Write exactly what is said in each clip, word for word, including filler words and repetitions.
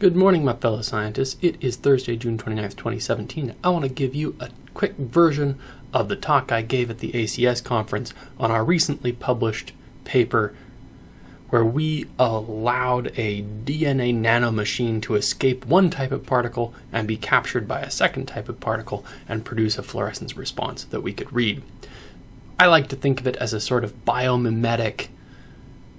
Good morning, my fellow scientists. It is Thursday, June twenty-ninth, twenty seventeen. I want to give you a quick version of the talk I gave at the A C S conference on our recently published paper where we allowed a D N A nanomachine to escape one type of particle and be captured by a second type of particle and produce a fluorescence response that we could read. I like to think of it as a sort of biomimetic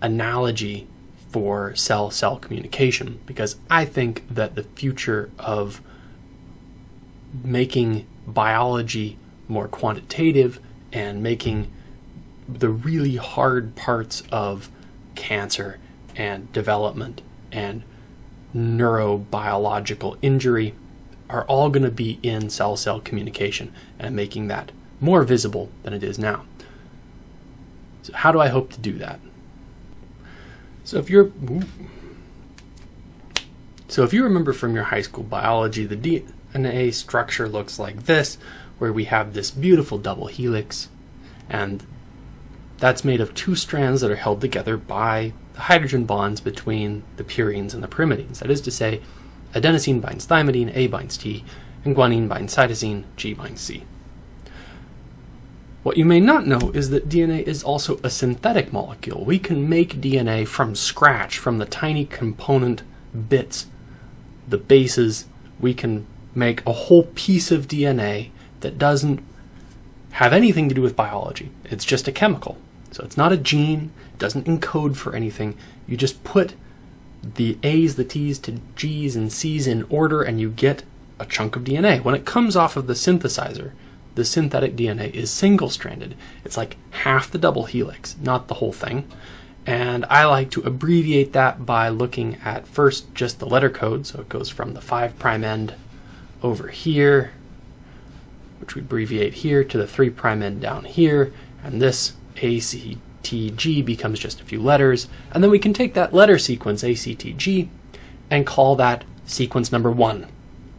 analogy for cell-cell communication, because I think that the future of making biology more quantitative and making the really hard parts of cancer and development and neurobiological injury are all going to be in cell-cell communication and making that more visible than it is now. So how do I hope to do that? So if you're, so if you remember from your high school biology, the D N A structure looks like this, where we have this beautiful double helix, and that's made of two strands that are held together by the hydrogen bonds between the purines and the pyrimidines. That is to say, adenosine binds thymidine, A binds T, and guanine binds cytosine, G binds C. What you may not know is that D N A is also a synthetic molecule. We can make D N A from scratch, from the tiny component bits, the bases. We can make a whole piece of D N A that doesn't have anything to do with biology. It's just a chemical. So it's not a gene, it doesn't encode for anything. You just put the A's, the T's, to G's and C's in order and you get a chunk of D N A. When it comes off of the synthesizer, the synthetic D N A is single-stranded. It's like half the double helix, not the whole thing. And I like to abbreviate that by looking at first just the letter code. So it goes from the five prime end over here, which we abbreviate here, to the three prime end down here. And this A C T G becomes just a few letters. And then we can take that letter sequence, A C T G, and call that sequence number one,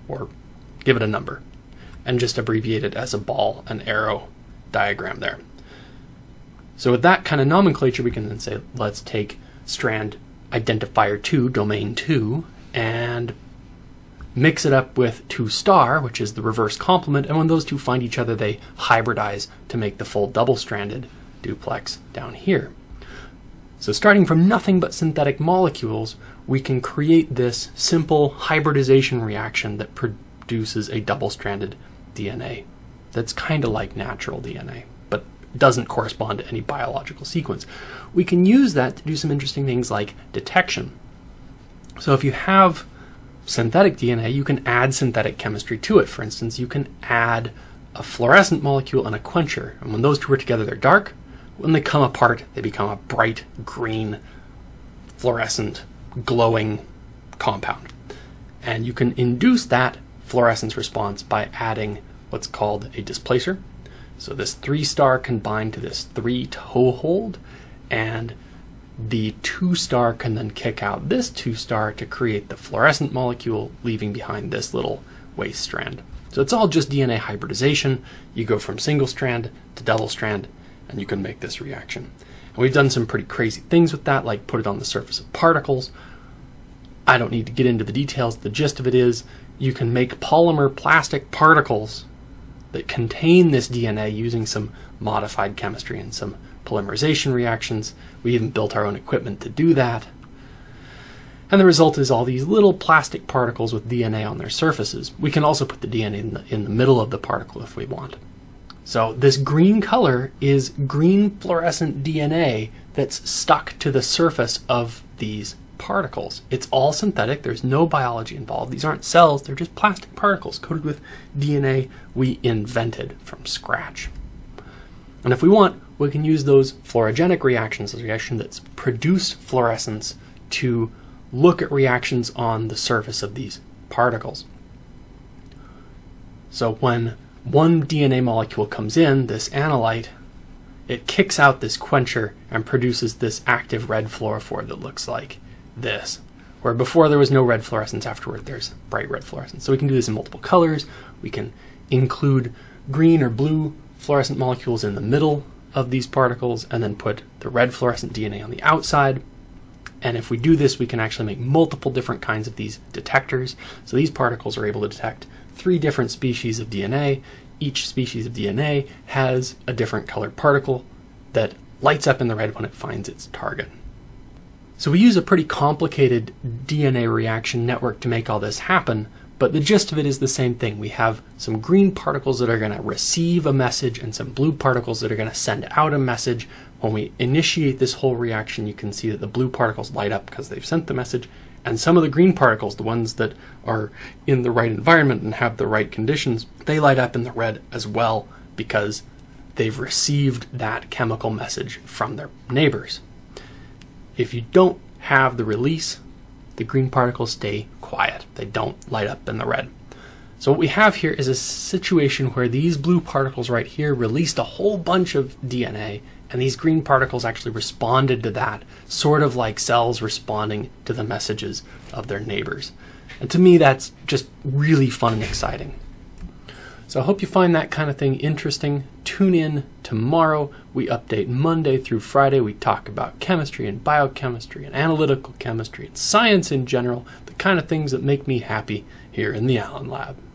or give it a number, and just abbreviate it as a ball and arrow diagram there. So with that kind of nomenclature, we can then say, let's take strand identifier two, domain two, and mix it up with two star, which is the reverse complement, and when those two find each other, they hybridize to make the full double-stranded duplex down here. So starting from nothing but synthetic molecules, we can create this simple hybridization reaction that produces a double-stranded D N A that's kind of like natural D N A, but doesn't correspond to any biological sequence. We can use that to do some interesting things like detection. So if you have synthetic D N A, you can add synthetic chemistry to it. For instance, you can add a fluorescent molecule and a quencher, and when those two are together, they're dark. When they come apart, they become a bright green, fluorescent, glowing compound. And you can induce that fluorescence response by adding what's called a displacer. So this three star can bind to this three toehold, and the two star can then kick out this two star to create the fluorescent molecule, leaving behind this little waste strand. So it's all just D N A hybridization. You go from single strand to double strand, and you can make this reaction. And we've done some pretty crazy things with that, like put it on the surface of particles. I don't need to get into the details. The gist of it is you can make polymer plastic particles that contain this D N A using some modified chemistry and some polymerization reactions. We even built our own equipment to do that. And the result is all these little plastic particles with D N A on their surfaces. We can also put the D N A in the, in the middle of the particle if we want. So this green color is green fluorescent D N A that's stuck to the surface of these particles. It's all synthetic. There's no biology involved. These aren't cells. They're just plastic particles coated with D N A we invented from scratch. And if we want, we can use those fluorogenic reactions, the reaction that's produced fluorescence, to look at reactions on the surface of these particles. So when one D N A molecule comes in, this analyte, it kicks out this quencher and produces this active red fluorophore that looks like this, where before there was no red fluorescence, afterward there's bright red fluorescence. So we can do this in multiple colors. We can include green or blue fluorescent molecules in the middle of these particles and then put the red fluorescent D N A on the outside. And if we do this, we can actually make multiple different kinds of these detectors. So these particles are able to detect three different species of D N A. Each species of D N A has a different colored particle that lights up in the red when it finds its target. So we use a pretty complicated D N A reaction network to make all this happen, but the gist of it is the same thing. We have some green particles that are going to receive a message and some blue particles that are going to send out a message. When we initiate this whole reaction, you can see that the blue particles light up because they've sent the message, and some of the green particles, the ones that are in the right environment and have the right conditions, they light up in the red as well because they've received that chemical message from their neighbors. If you don't have the release, the green particles stay quiet. They don't light up in the red. So what we have here is a situation where these blue particles right here released a whole bunch of D N A, and these green particles actually responded to that, sort of like cells responding to the messages of their neighbors. And to me, that's just really fun and exciting. So I hope you find that kind of thing interesting. Tune in tomorrow. We update Monday through Friday. We talk about chemistry and biochemistry and analytical chemistry and science in general, the kind of things that make me happy here in the Allen Lab.